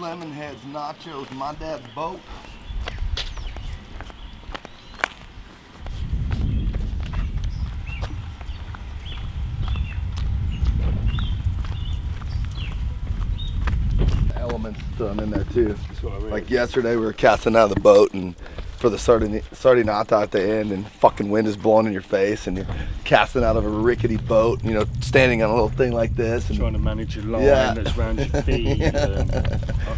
lemon heads, nachos, my dad's boat. Elements thrown in there too. Like yesterday we were casting out of the boat and for the sardinata at the end, and fucking wind is blowing in your face and you're casting out of a rickety boat, you know, standing on a little thing like this. And trying to manage your line that's around your feet.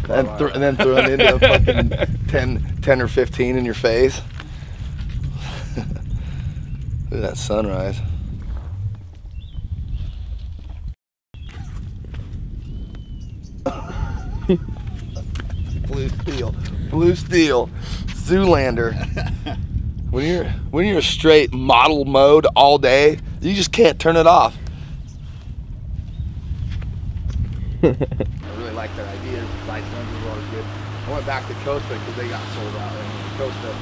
And then throwing into a fucking 10 or 15 in your face. Look at that sunrise. Blue steel. Blue steel. Zoolander. When you're straight model mode all day, you just can't turn it off. I really like their ideas. Lights underwater is good. I went back to Costa because they got sold out. Costa.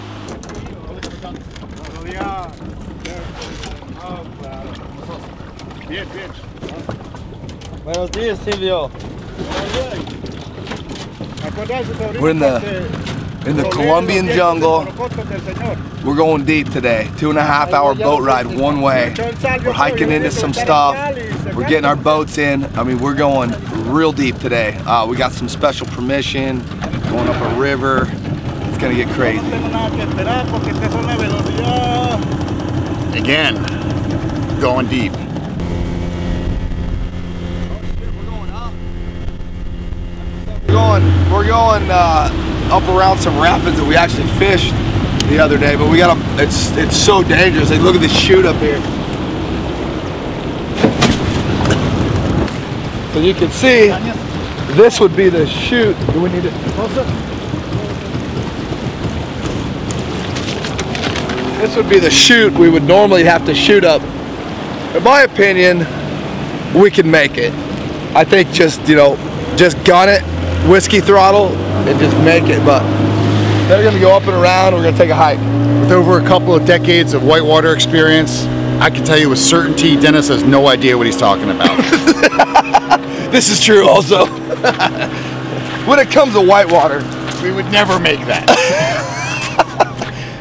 Oh yeah. Bien, bien. Buenos días, Silvio. We're in the Colombian jungle. We're going deep today. 2.5 hour boat ride one way. We're hiking into some stuff. We're getting our boats in. I mean, we're going real deep today. We got some special permission. Going up a river. It's gonna get crazy. Again, going deep. We're going up around some rapids that we actually fished the other day, but we got a, it's so dangerous. Like, look at this chute up here. So you can see, this would be the chute. Do we need it closer? This would be the chute we would normally have to shoot up. In my opinion, we can make it. I think just, you know, just gun it. Whiskey throttle and just make it, but they're gonna go up and around. We're gonna take a hike. With over a couple of decades of whitewater experience, I can tell you with certainty Dennis has no idea what he's talking about. This is true also. When it comes to whitewater, we would never make that.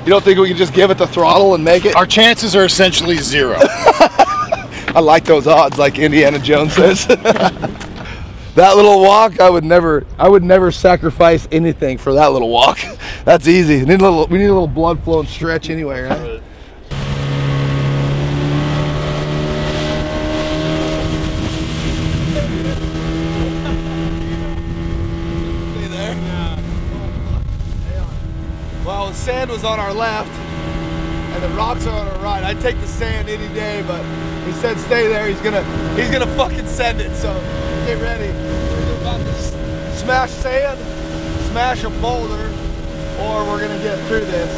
You don't think we can just give it the throttle and make it? Our chances are essentially zero. I like those odds, like Indiana Jones says. That little walk, I would never sacrifice anything for that little walk. That's easy. We need a little blood flow and stretch anyway, right? Stay there. Well, the sand was on our left and the rocks are on our right. I'd take the sand any day, but he said stay there. He's gonna fucking send it, so get ready. We're about to smash sand, smash a boulder, or we're gonna get through this.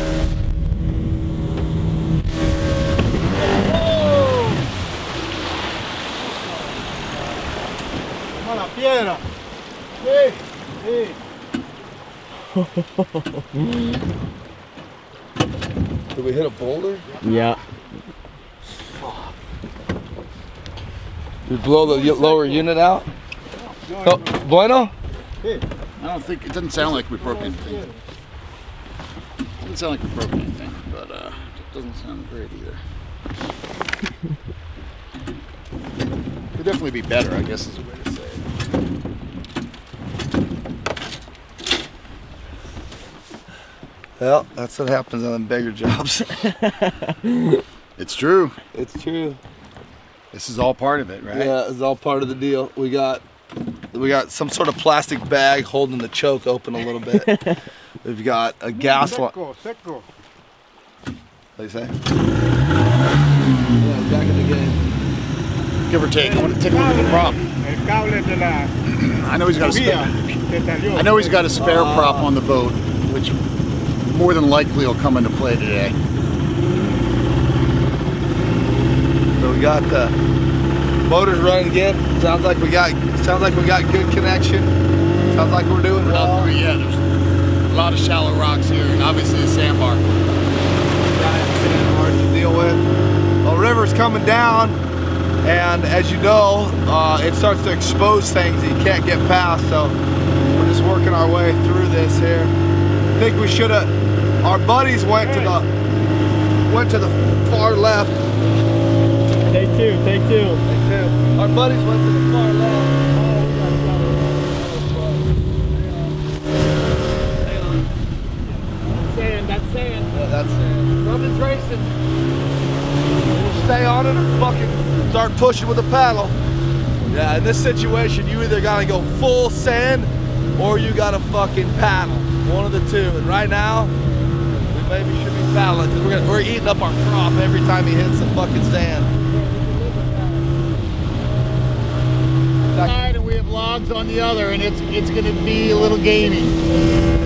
Did we hit a boulder? Yeah. Fuck. Did we blow the lower unit out? Oh, bueno? I don't think, it doesn't sound like we broke anything. It doesn't sound like we broke anything, but it doesn't sound great either. It could definitely be better, I guess is the way to say it. Well, that's what happens on them bigger jobs. It's true. It's true. This is all part of it, right? Yeah, it's all part of the deal. We got some sort of plastic bag holding the choke open a little bit. We've got a gas line. What do you say? Yeah, back in the game. Give or take. I want to take a look at the prop. I know he's got a spare prop on the boat, which more than likely will come into play today. So we got the motor's running again. Sounds like we got good connection. Sounds like we're doing well. Yeah, there's a lot of shallow rocks here, and obviously the sandbar. Giant sandbar to deal with. Well, the river's coming down, and as you know, it starts to expose things that you can't get past. So we're just working our way through this here. I think we should have, our buddies went to the far left. Take two, take two. Take two. Our buddies went to the far left. That's it. Nothing's racing. We'll stay on it or fucking start pushing with a paddle. Yeah, in this situation, you either gotta go full sand or you gotta fucking paddle. One of the two. And right now, we maybe should be paddling because we're eating up our crop every time he hits the fucking sand. All right, and we have logs on the other, and it's gonna be a little gamey.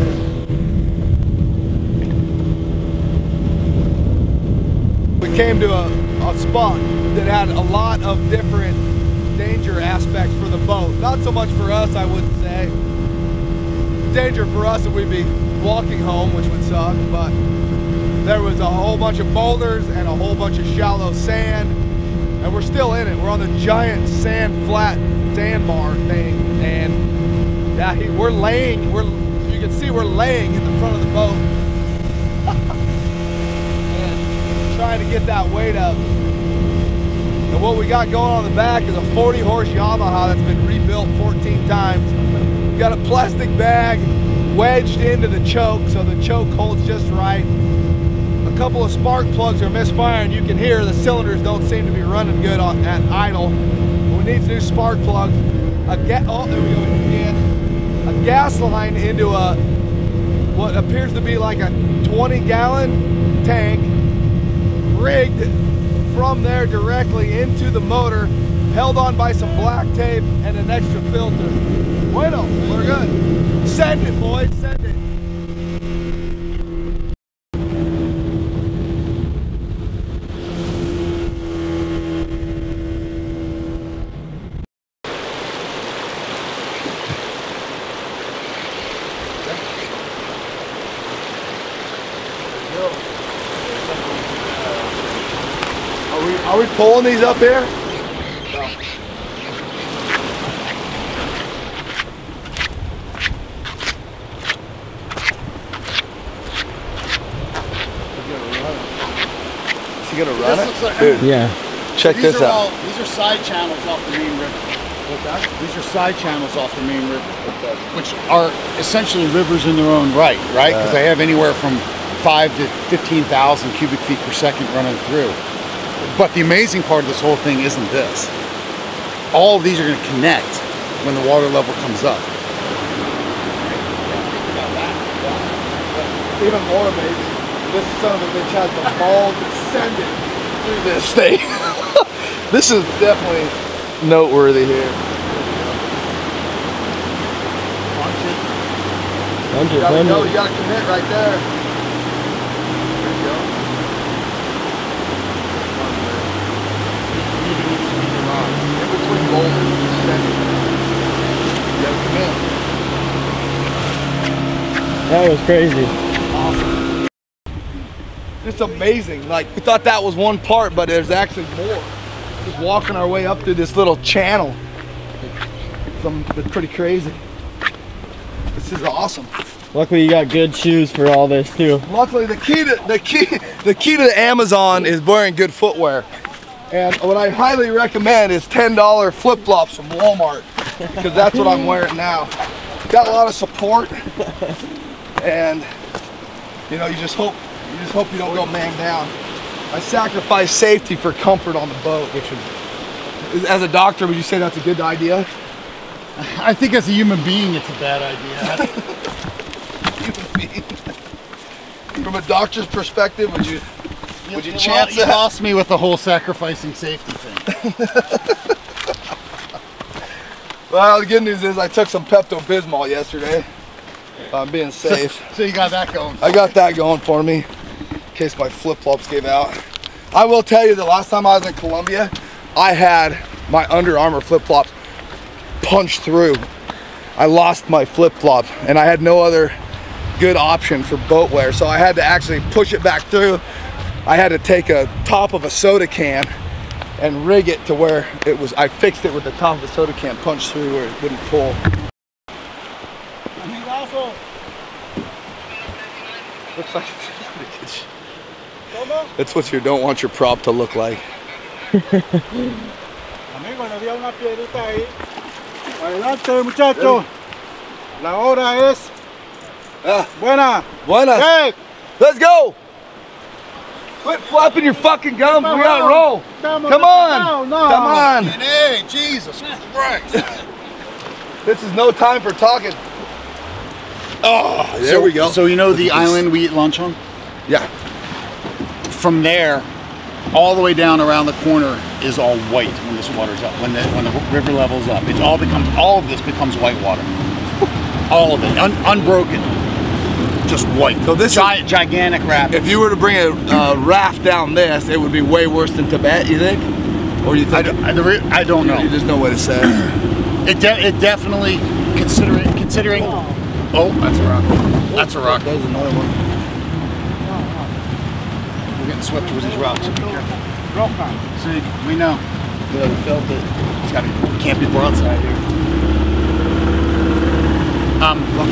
Came to a spot that had a lot of different danger aspects for the boat. Not so much for us, I wouldn't say. Danger for us if we'd be walking home, which would suck, but there was a whole bunch of boulders and a whole bunch of shallow sand, and we're still in it. We're on the giant sandbar thing, and yeah, we're laying, you can see we're laying in the front of the boat, trying to get that weight up. And what we got going on the back is a 40 horse Yamaha that's been rebuilt 14 times. We got a plastic bag wedged into the choke so the choke holds just right. A couple of spark plugs are misfiring. You can hear the cylinders don't seem to be running good at idle. We need new spark plugs. A gas line into a what appears to be like a 20-gallon tank, rigged from there directly into the motor, held on by some black tape and an extra filter. Bueno, we're good. Send it, boys, send it. Are we pulling these up here? No. Is he gonna run it? Like, dude, yeah. Check this out. These are side channels off the main river. Okay. These are side channels off the main river, okay, which are essentially rivers in their own right, right? Because they have anywhere from 5,000 to 15,000 cubic feet per second running through. But the amazing part of this whole thing isn't this. All of these are going to connect when the water level comes up. Even more amazing, this son of a bitch has the ball descending through this thing. This is definitely noteworthy here. Punch it. You gotta go, you gotta commit right there. That was crazy. Awesome. It's amazing. Like, we thought that was one part, but there's actually more. Just walking our way up through this little channel. It's pretty crazy. This is awesome. Luckily, you got good shoes for all this too. Luckily, the key to the Amazon is wearing good footwear. And what I highly recommend is $10 flip-flops from Walmart, because that's what I'm wearing now. Got a lot of support, and you know, you just hope you don't go man down. I sacrifice safety for comfort on the boat, which is, as a doctor, would you say that's a good idea? I think as a human being, it's a bad idea. Human being. From a doctor's perspective, would you chance it? You lost me with the whole sacrificing safety thing. Well, the good news is I took some Pepto-Bismol yesterday. I'm being safe. So you got that going for you. I got that going for me in case my flip-flops gave out. I will tell you that last time I was in Colombia, I had my Under Armour flip-flops punched through. I lost my flip-flop, and I had no other good option for boat wear, so I had to actually push it back through. I had to take a top of a soda can and rig it to where I fixed it with the top of the soda can punched through where it wouldn't pull. Looks like it's that's what you don't want your prop to look like. Amigo, no había una piedrita ahí. Adelante, muchacho. La hora es buena. Buenas. Hey. Let's go. Quit flapping your fucking gums. We gotta roll. Come on. No. Come on. Hey, Jesus Christ. This is no time for talking. Oh, there we go. So you know the island we eat lunch on? Yeah. From there, all the way down around the corner is all white when this water's up. When the river level's up, it all becomes all of this white water. All of it, unbroken, just white. So this gigantic raft. If you were to bring a raft down this, it would be way worse than Tibet. You think? Or you think? I don't know. There's no way to say. It definitely considering. Oh, that's a rock. That's a rock. That was another one. We're getting swept towards these rocks. Be careful. See, we know. Yeah, we felt it. It's gotta be, can't be broadside here.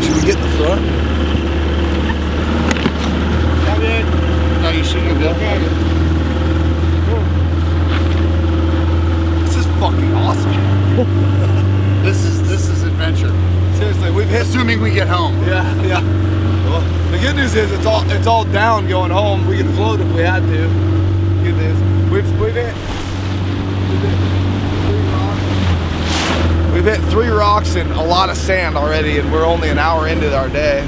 Should we get in the front? Come in. No, you shouldn't have done. This is fucking awesome. this is adventure. Seriously, we've hit. Assuming we get home. Yeah, yeah. Well, the good news is it's all down going home. We could float if we had to. Good news. We've hit three rocks and a lot of sand already, and we're only an hour into our day.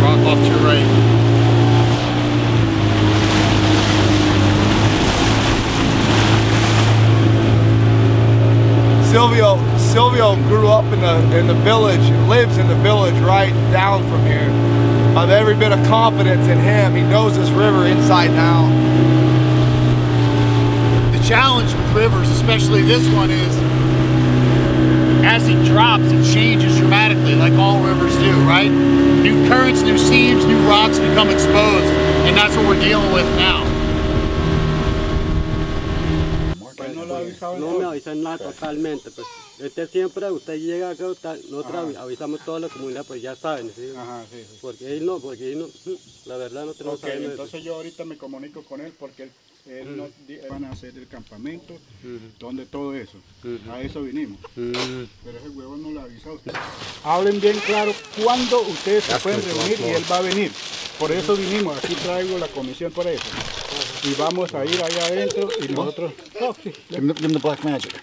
Rock off to your right. Silvio grew up in the village, lives in the village right down from here. I have every bit of confidence in him. He knows this river inside and out. The challenge with rivers, especially this one, is as it drops, it changes dramatically, like all rivers do, right? New currents, new seams, new rocks become exposed, and that's what we're dealing with now. No me avisan nada totalmente, pues este siempre, usted llega acá, nosotros avisamos toda la comunidad, pues ya saben, ¿sí? Ajá, sí, sí. Porque él no, la verdad no tenemos. Ok, entonces yo ahorita me comunico con él porque él no, van a hacer el campamento, donde todo eso, a eso vinimos, pero ese huevo no lo avisa a usted. Hablen bien claro cuándo ustedes se pueden reunir y él va a venir, por eso vinimos, aquí traigo la comisión para eso. Y vamos a ir allá adentro y nosotros. Give him the black magic.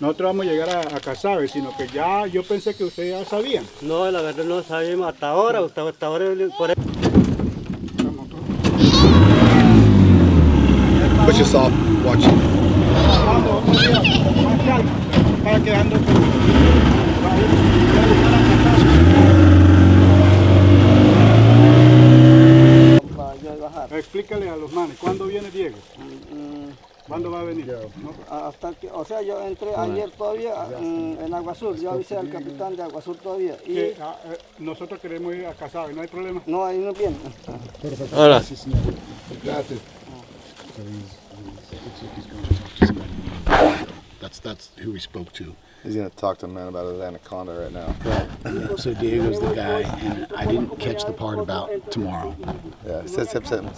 Nosotros vamos a llegar a Casabe, sino que ya yo pensé que ustedes ya sabían. No, la verdad no sabíamos hasta ahora, por eso. Push us off, watch. Para quedando. Explícale a los manes, ¿cuándo viene Diego? ¿Cuándo va a venir? ¿No? Hasta que, o sea, yo entré ayer todavía en Aguasur, yo avisé al capitán de Aguasur todavía. Y nosotros queremos ir a Casabe, ¿no hay problema? No, ahí no viene. Hola. Gracias. That's who we spoke to. He's going to talk to the man about his anaconda right now. Right. So Diego's the guy, and I didn't catch the part about tomorrow. Yeah, it says today and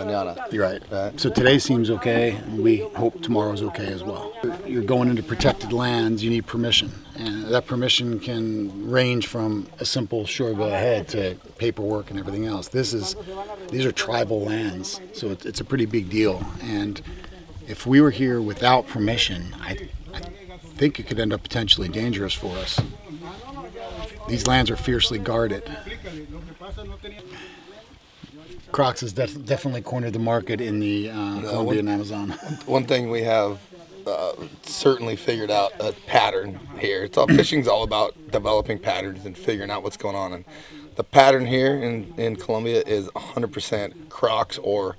mañana. You're right. So today seems okay, and we hope tomorrow's okay as well. You're going into protected lands, you need permission. And that permission can range from a simple sure go ahead to paperwork and everything else. These are tribal lands, so it's a pretty big deal. And if we were here without permission, I think it could end up potentially dangerous for us. These lands are fiercely guarded. Crocs has definitely cornered the market in the Colombian Amazon. One thing we have certainly figured out a pattern here. Fishing's all about developing patterns and figuring out what's going on. And the pattern here in Colombia is 100% Crocs or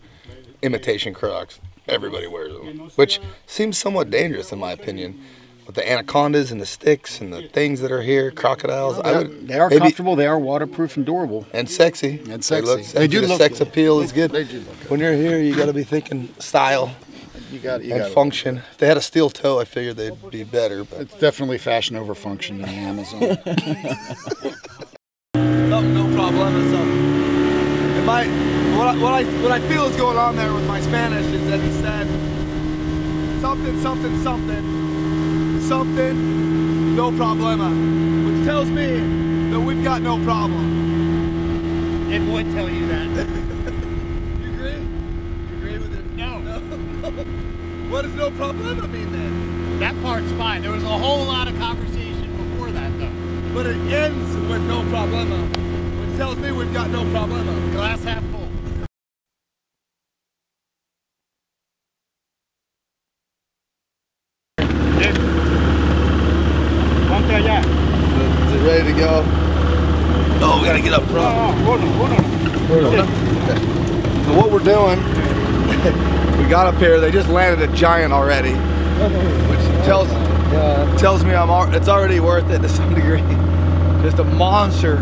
imitation Crocs. Everybody wears them, which seems somewhat dangerous in my opinion. With the anacondas and the sticks and the things that are here, crocodiles. They are comfortable, they are waterproof and durable. And sexy. They do look sexy. The sex appeal is good. When you're here, you got to be thinking style. You gotta function. If they had a steel toe, I figured they'd be better. But it's definitely fashion over function in Amazon. No problem. It might. What I feel is going on there with my Spanish is that he said something, no problema, which tells me that we've got no problem. It would tell you that. What does no problema mean then? That part's fine. There was a whole lot of conversation before that though. But it ends with no problema, which tells me we've got no problema. Glass half full. Dude. Ponte allá. Is it ready to go? No, we gotta get up front. Okay. So what we're doing, we got up here. They just landed a giant already, which tells me it's already worth it to some degree. Just a monster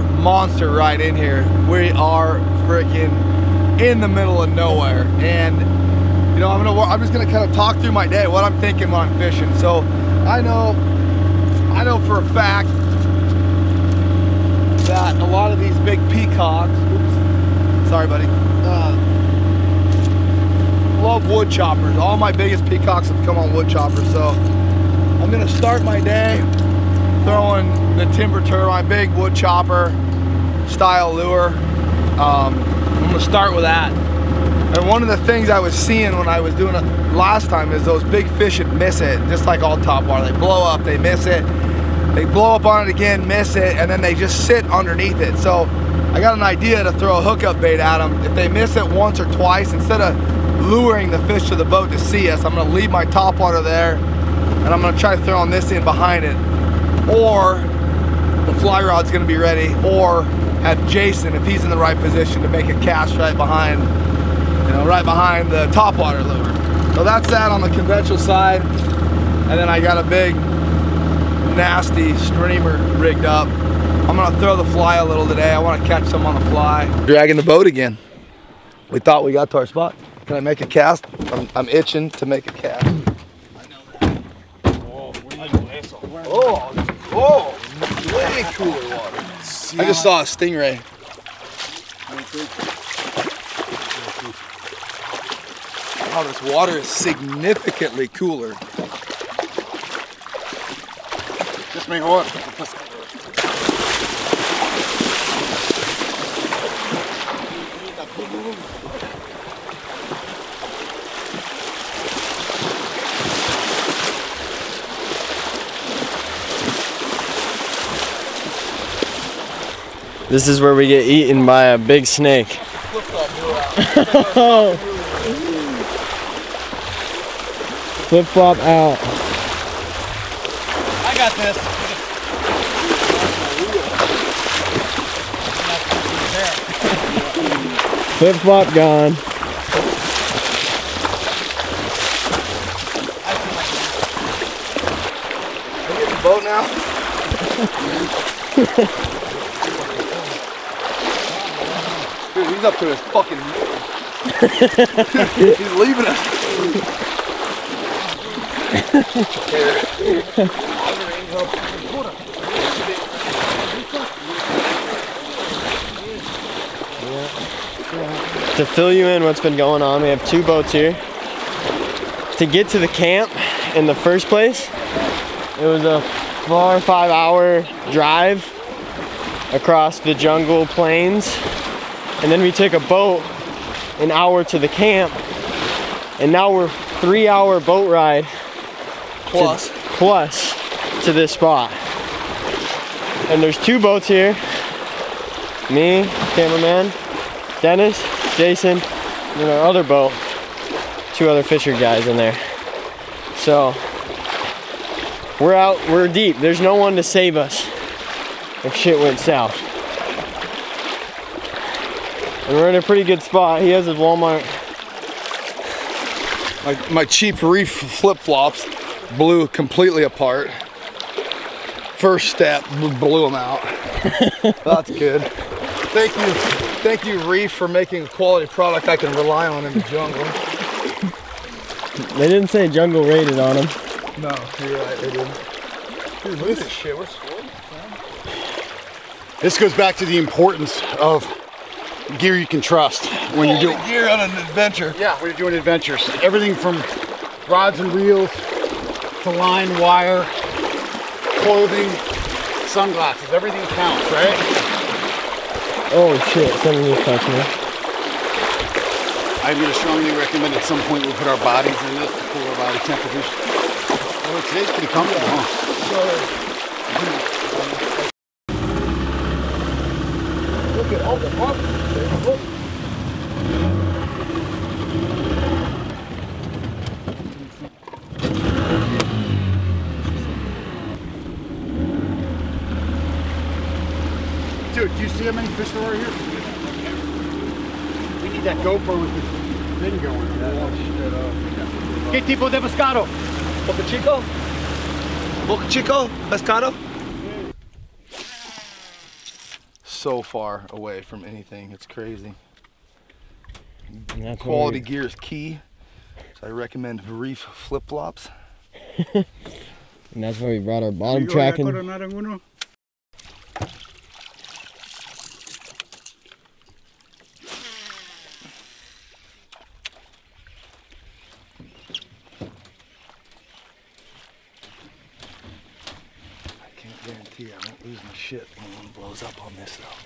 ride in here. We are freaking in the middle of nowhere, and you know I'm just gonna kind of talk through my day, what I'm thinking when I'm fishing. So I know for a fact that a lot of these big peacocks. Oops, sorry, buddy. Love wood choppers. All my biggest peacocks have come on wood choppers, so I'm gonna start my day throwing the timber turtle, my big wood chopper style lure. I'm gonna start with that. And one of the things I was seeing when I was doing it last time is those big fish would miss it, just like all topwater. They blow up, they miss it, they blow up on it again, miss it, and then they just sit underneath it. So I got an idea to throw a hookup bait at them. If they miss it once or twice, instead of luring the fish to the boat to see us, I'm gonna leave my topwater there and I'm gonna try throwing this in behind it, or the fly rod's gonna be ready, or have Jason, if he's in the right position, to make a cast right behind, you know, right behind the topwater lure. So that's that on the conventional side, and then I got a big nasty streamer rigged up. I'm gonna throw the fly a little today. I want to catch some on the fly. Dragging the boat again. We thought we got to our spot. Can I make a cast? I'm itching to make a cast. I know that. Oh, way cooler water. I just saw a stingray. Wow, this water is significantly cooler. Just make water. This is where we get eaten by a big snake. Flip flop out. I got this. Flip flop gone. Are we in the boat now? He's up to his fucking he's leaving us. To fill you in what's been going on, we have two boats here. To get to the camp in the first place, it was a 4 or 5 hour drive across the jungle plains. And then we take a boat an hour to the camp, and now we're 3 hour boat ride plus to this spot. And there's two boats here, me, cameraman, Dennis, Jason, and our other boat, two other fisher guys in there. So we're out, we're deep. There's no one to save us if shit went south. And we're in a pretty good spot. He has his Walmart. My cheap Reef flip-flops blew completely apart. First step, blew them out. That's good. Thank you Reef, for making a quality product I can rely on in the jungle. They didn't say jungle raided on them. No, you're right, they didn't. Dude, look at this shit, we're scored. This goes back to the importance of gear you can trust when you're doing gear on an adventure. Yeah, when you're doing adventures. Everything from rods and reels to line, wire, clothing, sunglasses, everything counts, right? Oh shit, something is touching me. I would strongly recommend at some point we put our bodies in this to cool our body temperatures. Well, today's pretty comfortable, huh? Look at all the boxes. Look. Dude, do you see how many fish there are here? We need that GoPro with the thing going. ¿Qué tipo de pescado? Boca chico? Boca chico? Pescado? So far away from anything, it's crazy. That's quality weird. Gear is key, so I recommend Reef flip-flops. And that's why we brought our bottom tracking. Shit, everyone blows up on this though.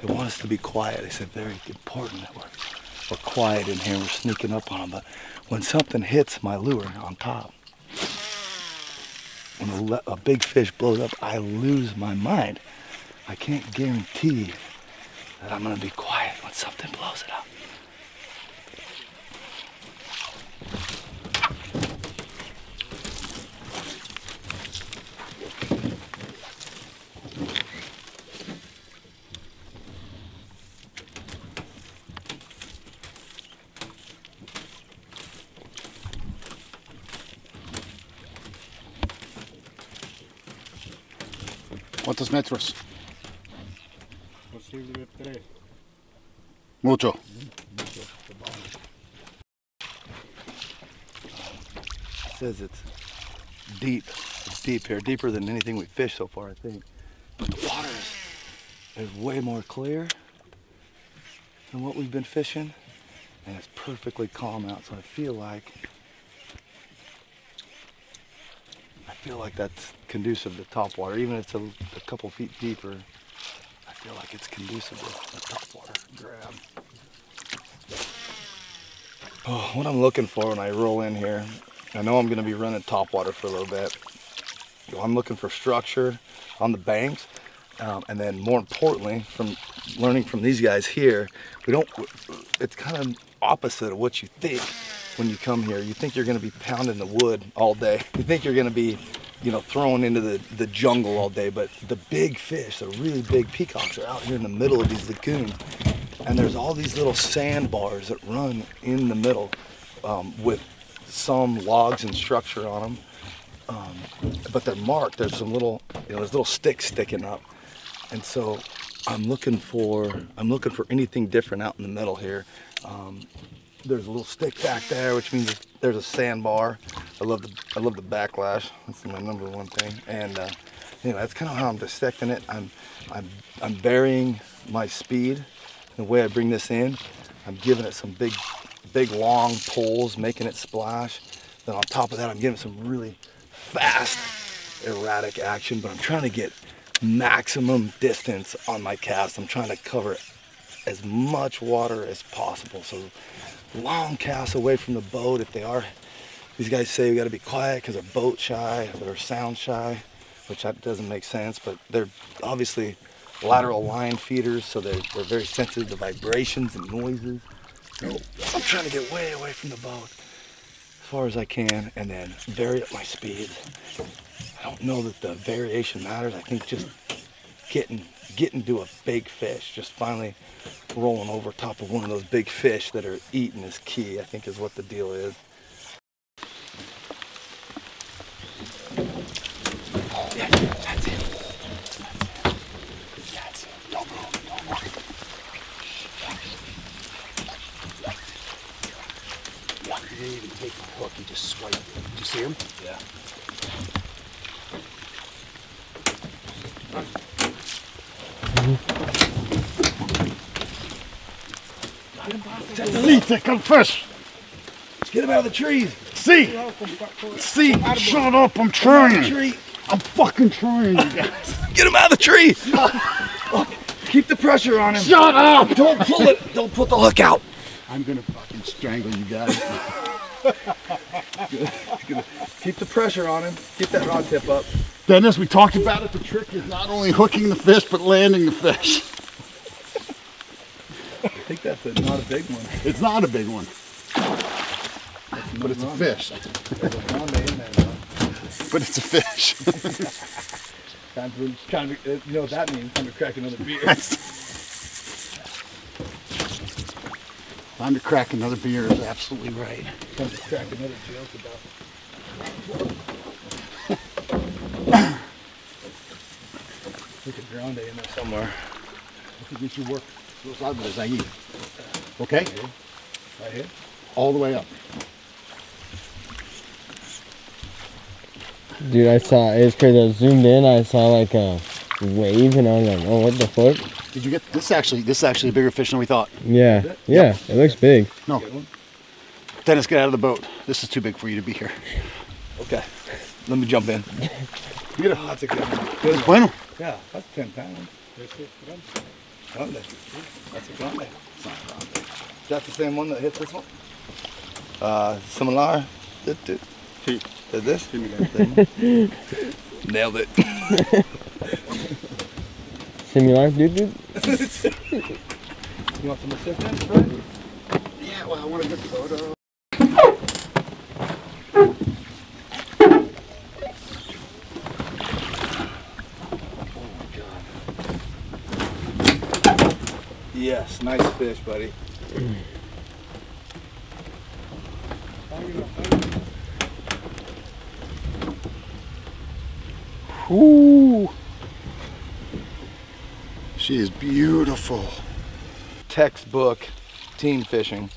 They want us to be quiet. They said very important that we're quiet in here. We're sneaking up on them. But when something hits my lure on top, when a big fish blows up, I lose my mind. I can't guarantee that I'm going to be quiet when something blows it up. ¿Cuántos metros? Posible tres. Mucho. It says it's deep. It's deep here, deeper than anything we fished so far, I think. But the water is way more clear than what we've been fishing, and it's perfectly calm out. So I feel like that's conducive to top water. Even if it's a couple feet deeper, I feel like it's conducive to a top water grab. Oh, what I'm looking for when I roll in here, I know I'm going to be running top water for a little bit. I'm looking for structure on the banks, and then more importantly, from learning from these guys here, it's kind of opposite of what you think. When you come here, you think you're going to be pounding the wood all day. You think you're going to be, you know, thrown into the jungle all day. But the big fish, the really big peacocks, are out here in the middle of these lagoons. And there's all these little sandbars that run in the middle with some logs and structure on them. But they're marked. There's some little, you know, there's little sticks sticking up. And so I'm looking for anything different out in the middle here. There's a little stick back there, which means there's a sandbar. I love the backlash. That's my number one thing. And you know, that's kind of how I'm dissecting it. I'm varying my speed, the way I bring this in. I'm giving it some big long pulls, making it splash. Then on top of that, I'm giving it some really fast, erratic action. But I'm trying to get maximum distance on my cast. I'm trying to cover as much water as possible. So long casts away from the boat. If they are, these guys say we got to be quiet because they're boat shy, they're sound shy, which that doesn't make sense, but they're obviously lateral line feeders, so they're very sensitive to vibrations and noises. So I'm trying to get way away from the boat as far as I can and then vary up my speed. I don't know that the variation matters. I think just getting to a big fish, just finally rolling over top of one of those big fish that are eating is key, I think, is what the deal is. Oh, yeah, that's it. That's it. Don't move. Don't move. You didn't even take the hook. you see him? Yeah. Take the lead, they come first. Get him out of the trees. See? See? Shut up, I'm trying. I'm fucking trying, you guys. Get him out of the tree. Keep the pressure on him. Shut up! Don't pull it. Don't put the hook out. I'm gonna fucking strangle you guys. Gonna keep the pressure on him. Keep that rod tip up. Dennis, we talked about it. The trick is not only hooking the fish, but landing the fish. I think that's not a big one. It's not a big one. But it's a fish. But it's a fish. Time to, you know what that means? Time to crack another beer. Time to crack another beer is absolutely right. Time to crack another joke about. Look at Grande in there somewhere. I think you should work as loud as I need. Okay? Right here? All the way up. Dude, I saw, it's crazy, I zoomed in, I saw like a wave and I was like, oh, what the fuck? Did you get, this is actually a bigger fish than we thought. Yeah, yeah, it looks big. No, Dennis, get out of the boat. This is too big for you to be here. Okay, let me jump in. You get a hot ticket. That's bueno. Yeah, that's 10 pounds. That's a grande. That's the same one that hit this one? Similar. Did this? Nailed it. Similar, dude. You want some assistance, Fred? Yeah, well, I want a good photo. Oh my god. Yes, nice fish, buddy. Ooh, she is beautiful. Textbook team fishing.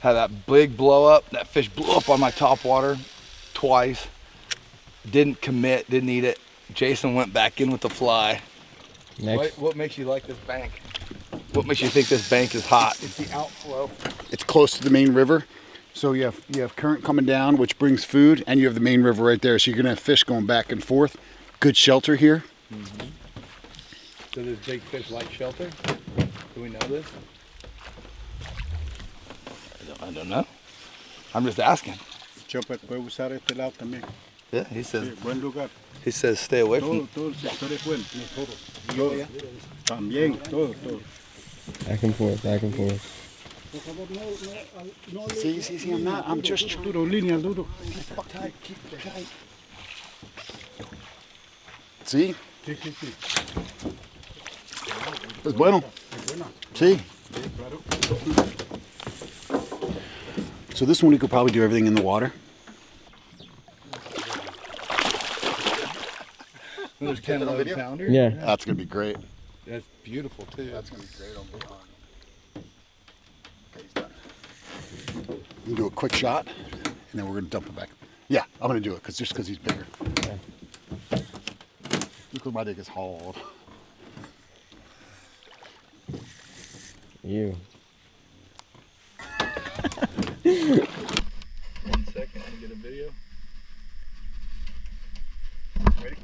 Had that big blow up. That fish blew up on my top water twice. Didn't commit, didn't eat it. Jason went back in with the fly. What makes you like this bank? What makes you think this bank is hot? It's the outflow. It's close to the main river. So you have current coming down, which brings food, and you have the main river right there. So you're gonna have fish going back and forth. Good shelter here. Mm-hmm. So does big fish like shelter? Do we know this? I don't know. I'm just asking. Yeah, he says. He says stay away from. Back and forth. See, I'm just trying to keep tight, See? It's bueno. See? So this one we could probably do everything in the water. There's 10 11 pounder? Yeah. That's going to be great. That's beautiful too. That's going to be great on the pond. You can do a quick shot, and then we're going to dump it back. Yeah, I'm going to do it just because he's bigger. Okay. Look what my dick is hauled. You. 1 second to get a video. Ready?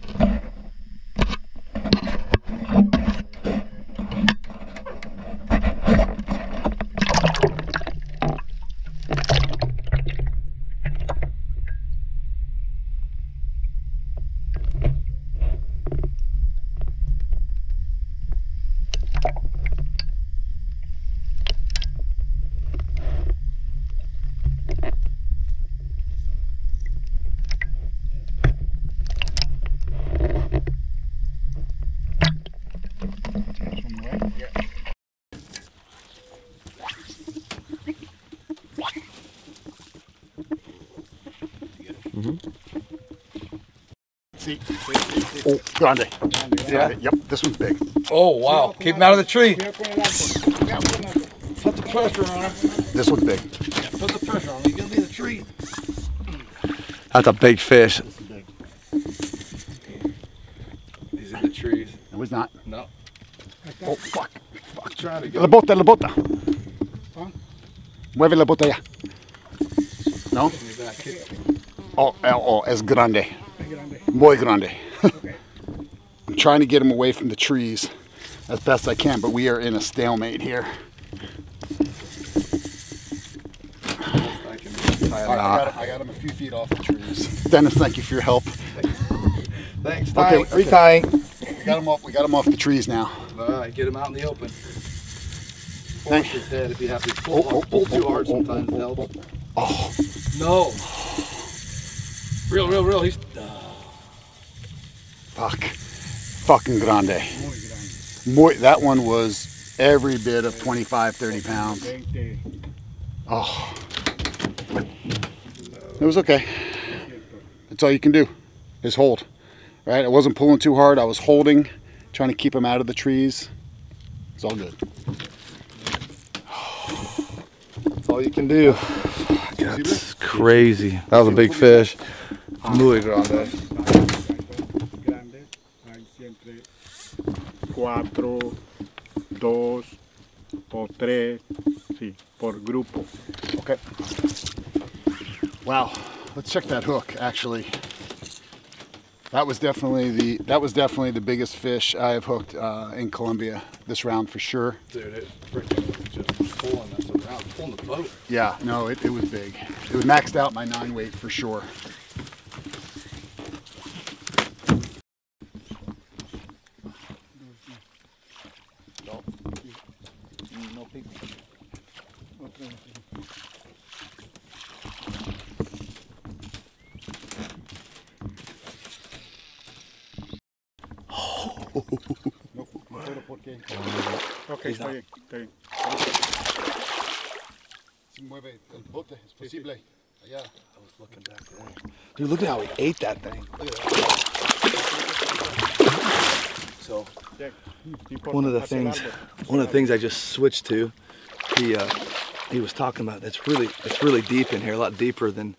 Oh, grande. Yeah. Yep, this one's big. Oh, wow. Keep him out of the tree. Put the pressure on him. This one's big. Yeah, put the pressure on him. He's going to be in the tree. That's a big fish. He's in the trees. No, he's not. No. Oh, fuck. Fuck. Trying to get la bota, la bota. Huh? Mueve la bota ya. No? Oh, oh, es grande. Muy grande. Okay. I'm trying to get him away from the trees as best I can, but we are in a stalemate here. All right, I got him a few feet off the trees. Dennis, thank you for your help. Thanks. Thanks. Okay, retying. Okay. We got him off the trees now. All right, get him out in the open. Thanks. His head if you have to pull too hard sometimes helps. Oh no! Real. He's fuck. Fucking grande. Muy grande. That one was every bit of 25, 30 pounds. Oh. It was okay. That's all you can do is hold. Right? I wasn't pulling too hard. I was holding, trying to keep him out of the trees. It's all good. That's all you can do. That's crazy. That was a big fish. Muy grande. Cuatro, dos, por tres, sí, por grupo. Okay. Wow, let's check that hook. Actually, that was definitely the biggest fish I have hooked in Colombia this round for sure. Dude, it freaking was just pulling us around, pulling the boat. Yeah, no, it was big. It was maxed out my 9 weight for sure. Okay, está bien. Se mueve el bote, es posible. Yeah, I was looking back there. Dude, look at how he ate that thing. Look at that. So, one of the things I just switched to, he was talking about, it's really deep in here, a lot deeper than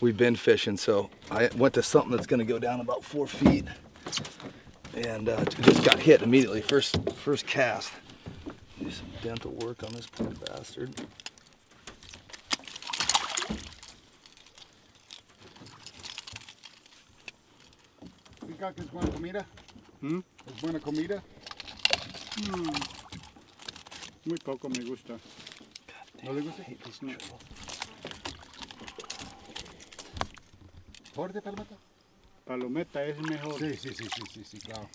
we've been fishing. So I went to something that's going to go down about 4 feet. And just got hit immediately. First cast. Do some dental work on this poor bastard. Peacock is buena comida. Hmm? Es buena comida. Muy poco me gusta. No le gusta. Hate this nut. Por de palmata. Palometa es mejor. Sí, claro.